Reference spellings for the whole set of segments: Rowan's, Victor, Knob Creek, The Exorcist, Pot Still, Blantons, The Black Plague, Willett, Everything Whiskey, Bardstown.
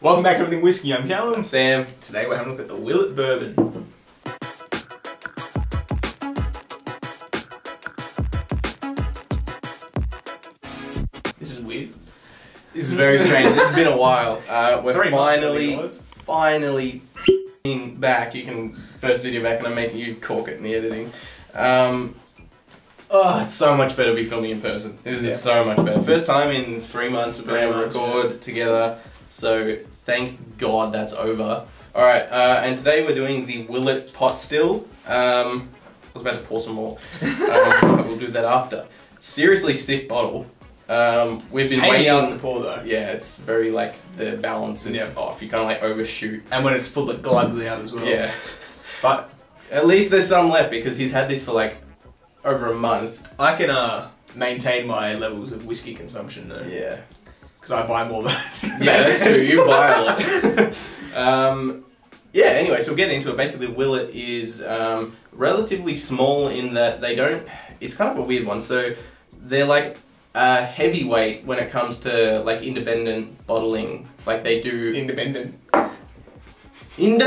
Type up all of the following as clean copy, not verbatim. Welcome back to Everything Whiskey. I'm Callum. I'm Sam. Today we're having a look at the Willett Bourbon. This is weird. This is very strange. It's been a while. We're finally back. You can first video back, and I'm making you cork it in the editing. Oh, it's so much better to be filming in person. This is so much better. First time in 3 months we've been able to record together. So thank God that's over. All right, and today we're doing the Willett Pot Still. I was about to pour some more. We'll do that after. Seriously sick bottle. We've been waiting hours to pour though. Yeah, it's very like the balance is off. You kind of like overshoot. And when it's full, it glugs out as well. Yeah, but at least there's some left because he's had this for like over a month. I can maintain my levels of whiskey consumption though. Yeah. Because I buy more than yeah, that's true. You buy a lot. Yeah, anyway, so we'll get into it. Basically, Willett is relatively small in that they don't... It's kind of a weird one. So they're like a heavyweight when it comes to like independent bottling. Like they do... Independent! When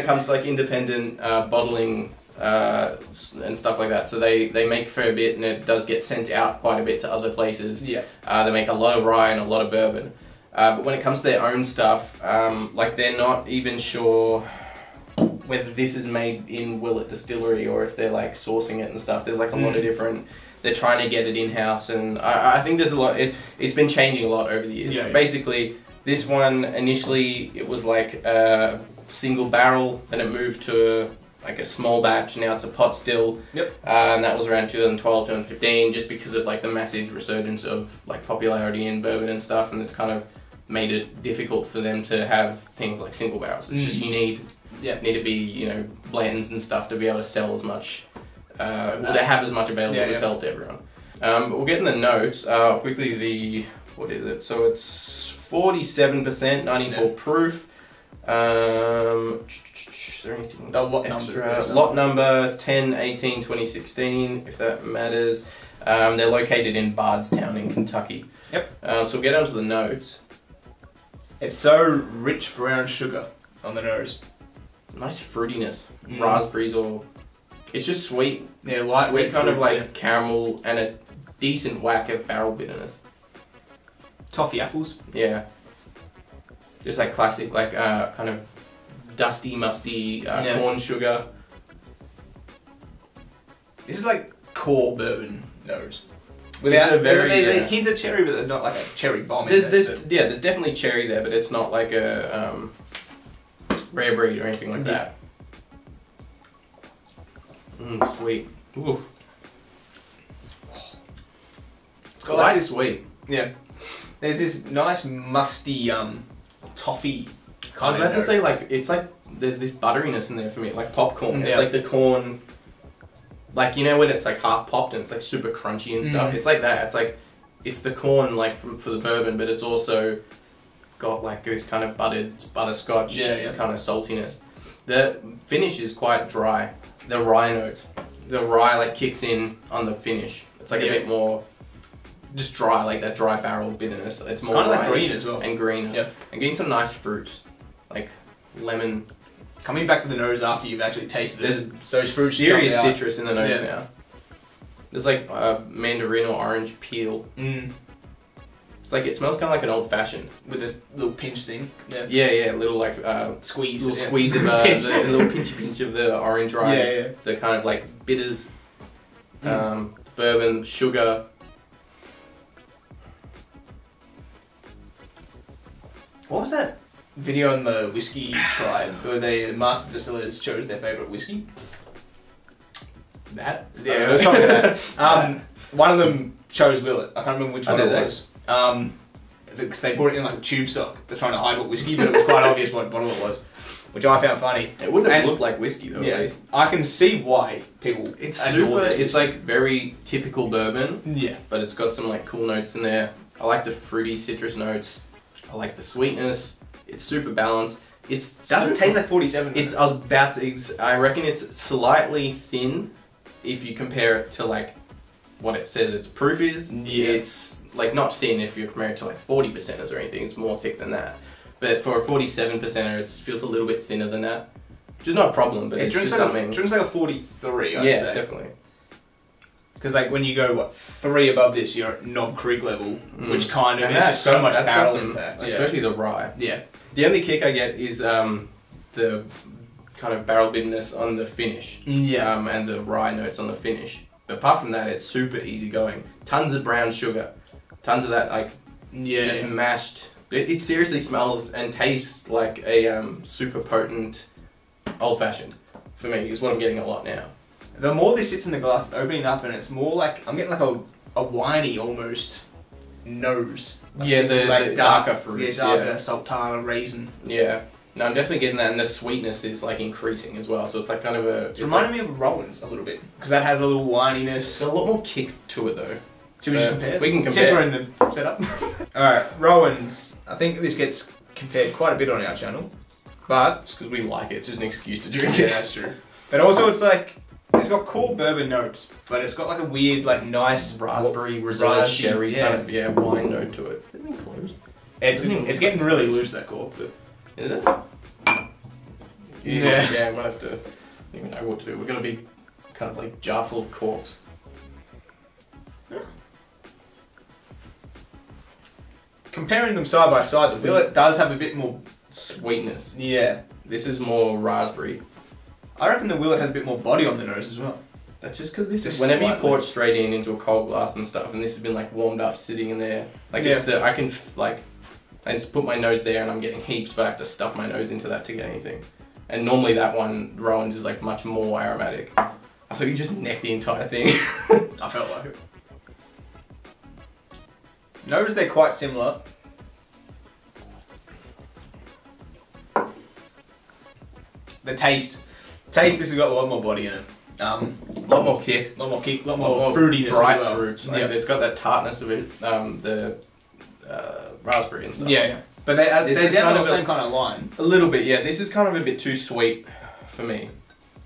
it comes to like independent bottling... and stuff like that. So they make for a bit and it does get sent out quite a bit to other places. Yeah. They make a lot of rye and a lot of bourbon. But when it comes to their own stuff, like they're not even sure whether this is made in Willett Distillery or if they're like sourcing it and stuff. There's like a lot of different, they're trying to get it in-house and I think there's a lot, it's been changing a lot over the years. Yeah, basically, this one initially it was like a single barrel and it moved to like a small batch, now it's a pot still. Yep. And that was around 2012, 2015, just because of like the massive resurgence of like popularity in bourbon and stuff, and it's kind of made it difficult for them to have things like single barrels. It's just you need to be, you know, Blantons and stuff to be able to sell as much, or to have as much available to sell to everyone. But we'll get in the notes, quickly the, what is it? So it's 47%, 94 proof. Is there anything extra? Lot number 10/18/2016, if that matters. They're located in Bardstown in Kentucky. Yep. So we'll get onto the notes. It's so rich brown sugar on the nose. Nice fruitiness, raspberries or... It's just sweet. Yeah, light sweet kind of like caramel and a decent whack of barrel bitterness. Toffee apples. Yeah. Just like classic, like kind of dusty, musty corn sugar. This is like core bourbon nose. Without a very there's a hint of cherry, but there's not like a cherry bomb. There's definitely cherry there, but it's not like a rare breed or anything like that. Mmm, sweet. Ooh. It's got like this sweet. Yeah. There's this nice musty toffee. I was about to say like it's like there's this butteriness in there for me, like popcorn. Yeah. It's like the corn, like you know when it's like half popped and it's like super crunchy and stuff. It's like that. It's like it's the corn like for the bourbon, but it's also got like this kind of butterscotch kind of saltiness. The finish is quite dry. The rye notes, the rye like kicks in on the finish. It's like a bit more. Just dry, like that dry barrel bitterness. It's more kind of like green as well. And green. Yeah. And getting some nice fruit, like lemon. Coming back to the nose after you've actually tasted it. There's fruits serious citrus in the nose now. There's like mandarin or orange peel. It's like, it smells kind of like an old fashioned. With a little pinch thing. Yeah, yeah, a little like squeeze. A little squeeze of a little pinch of the orange rind. Yeah. The kind of like bitters, bourbon, sugar. What was that video on the Whiskey Tribe where the master distillers chose their favourite whiskey? That? Yeah, it was probably that. One of them chose Willett. I can't remember which one it was. Because they brought it in like a tube sock. They're trying to hide what whiskey, but it was quite obvious what bottle it was. Which I found funny. It wouldn't have looked like whiskey though. Yeah, I can see why people it's like very typical bourbon. Yeah. But it's got some like cool notes in there. I like the fruity citrus notes. I like the sweetness. It's super balanced. It doesn't taste like 47. It's I reckon it's slightly thin if you compare it to like what it says its proof is. Yeah. It's like not thin if you're compared to like 40%ers or anything, it's more thick than that. But for a 47%er, it feels a little bit thinner than that, which is not a problem, but it drinks just like something. It drinks like a 43, I'd say. Yeah, definitely. Because like when you go, what, 3 above this, you're at Knob Creek level, which kind of is just so much barrel in there. Especially the rye. Yeah. The only kick I get is the kind of barrel bitterness on the finish. Yeah. And the rye notes on the finish. But apart from that, it's super easy going. Tons of brown sugar. Tons of that, like, just mashed. It seriously smells and tastes like a super potent old-fashioned, for me, is what I'm getting a lot now. The more this sits in the glass, opening up, and it's more like, I'm getting like a winey almost nose. Like the darker fruits. Yeah, darker, sultana, raisin. Yeah. No, I'm definitely getting that, and the sweetness is like increasing as well, so it's like kind of a... It's reminding me of Rowan's a little bit, because that has a little wininess. It's a lot more kick to it though. Should we just compare? We can compare. Since we're in the setup. Alright, Rowan's. I think this gets compared quite a bit on our channel, but... It's because we like it, it's just an excuse to drink it. Yeah, that's true. But also it's like... It's got cool bourbon notes, but it's got like a weird, like nice raspberry, reserve sherry kind of wine note to it. It's getting really loose, that cork. Is it? Yeah, we'll have to. I don't even know what to do. We're gonna be kind of like jar full of corks. Yeah. Comparing them side by side, the Willett does have a bit more sweetness. Yeah, this is more raspberry. I reckon the Willett has a bit more body on the nose as well. That's just because this is whenever you pour it straight in into a cold glass and stuff, and this has been like warmed up sitting in there. Like it's the, I can like, I just put my nose there and I'm getting heaps, but I have to stuff my nose into that to get anything. And normally that one, Rowan's, is like much more aromatic. I thought you just necked the entire thing. I felt like it. Notice they're quite similar. The taste. This has got a lot more body in it. A lot more kick. A lot more kick, a lot more fruitiness. Bright fruits. Like, yeah, it's got that tartness of it, the raspberry and stuff. Yeah, yeah. But they're down the same kind of line. A little bit, yeah. This is kind of a bit too sweet for me.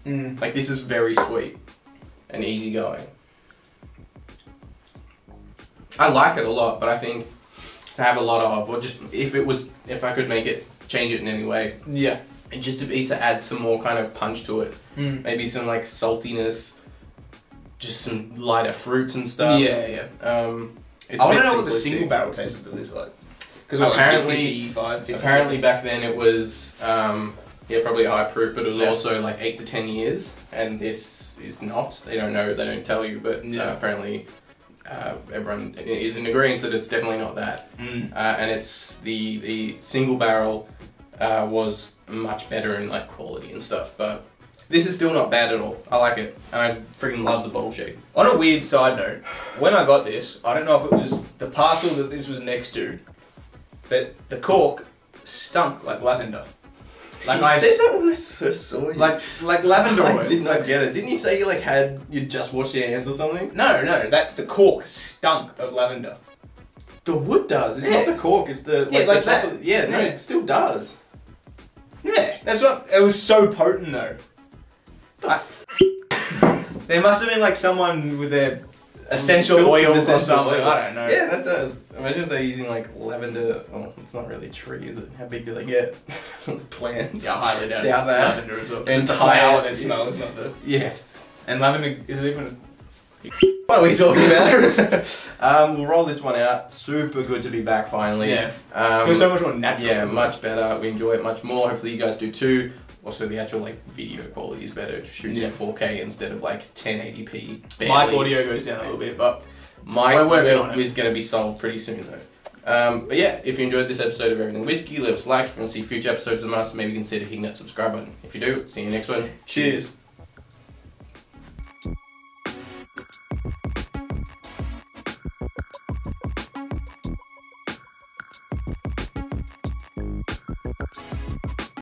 Mm. Like, this is very sweet and easygoing. I like it a lot, but I think to have a lot of, or just if I could make it, change it in any way. Yeah. And just to be to add some more kind of punch to it, maybe some like saltiness, just some lighter fruits and stuff. Yeah, yeah. It's I want to know what the single barrel taste of it is like. Because apparently, like 55, apparently back then it was yeah, probably high proof, but it was also like 8 to 10 years, and this is not. They don't know. They don't tell you. But apparently, everyone is in agreement that it's definitely not that. And it's the single barrel. Was much better in like quality and stuff, but this is still not bad at all. I like it, and I freaking love the bottle shape. On a weird side note, when I got this, I don't know if it was the parcel that this was next to, but the cork stunk like lavender. Like I said that when I first saw you. Like lavender oil. I did not get it. Didn't you say you like you just washed your hands or something? No, no. The cork stunk of lavender. The wood does. It's not the cork. It's the like the top of, no, it still does. Yeah, that's what. It was so potent though. There must have been like someone with their essential oils or something. I don't know. Yeah, that does. Imagine if they're using like lavender. Oh, it's not really a tree, is it? How big do they get? Plants. Yeah, I highly doubt it's lavender as well. It's just how it smells, not the. Yes. And lavender is it even? What are we talking about? We'll roll this one out. Super good to be back finally. Yeah. Feels so much more natural. Yeah, much better. We enjoy it much more. Hopefully you guys do too. Also the actual like video quality is better. It shoots at 4K instead of like 1080p. Barely. My audio goes down a little bit, but my web is going to be solved pretty soon though. But yeah, if you enjoyed this episode of Everything Whiskey, leave us a like. If you want to see future episodes of us, maybe consider hitting that subscribe button. If you do, see you next one. Cheers.